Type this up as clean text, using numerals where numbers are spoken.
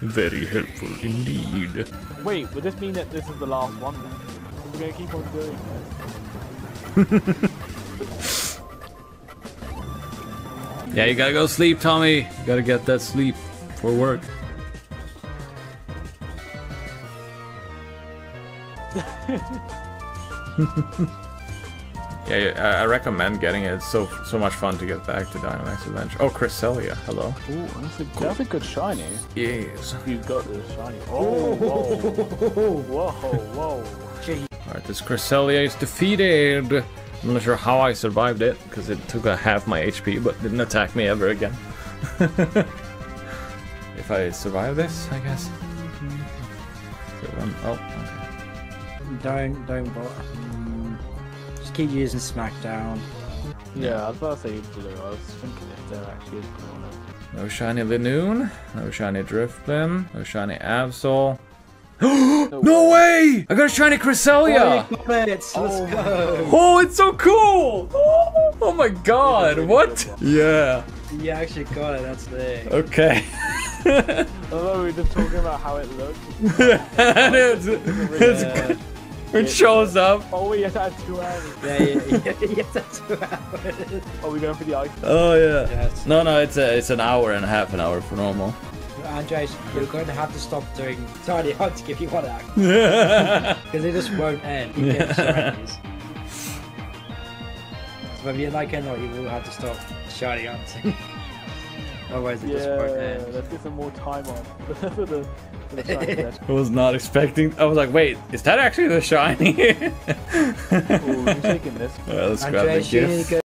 Very helpful indeed. Wait, would this mean that this is the last one then? We're gonna keep on doing this. Yeah, you gotta go sleep, Tommy. You gotta get that sleep for work. Yeah, I recommend getting it. It's so much fun to get back to Dynamax Adventure. Oh, Cresselia, hello. Ooh, that's a good shiny. Yes. You got this shiny. Oh, whoa, whoa, whoa. Alright, this Cresselia is defeated. I'm not sure how I survived it, because it took half my HP, but didn't attack me ever again. If I survive this, I guess. Oh, okay. Don't bother. Keep using SmackDown. Yeah, I was about to say blue. I was thinking if there actually is blue on it. No shiny Linoon. No shiny Drifflim. No shiny Absol. No way! I got a shiny Cresselia! Oh, let's go! Oh, it's so cool! Oh my god, what? Yeah. You actually got it, that's the... Okay. Although we were just talking about how it looks. It's... It shows up. Oh, we have to add 2 hours. Yeah, yes, that's 2 hours. Are we going for the ice? Oh, yeah. Yes. No, it's an hour and a half an hour for normal. Andres, you're going to have to stop doing tiny hunts if you want to act. Because they just won't end. You can't so if you like it or not, you will have to stop shiny hunting. Otherwise, it just won't end. Let's get some more time on. I was not expecting. I was like, wait, is that actually the shiny? Ooh, I'm taking this. All right, let's grab the gift.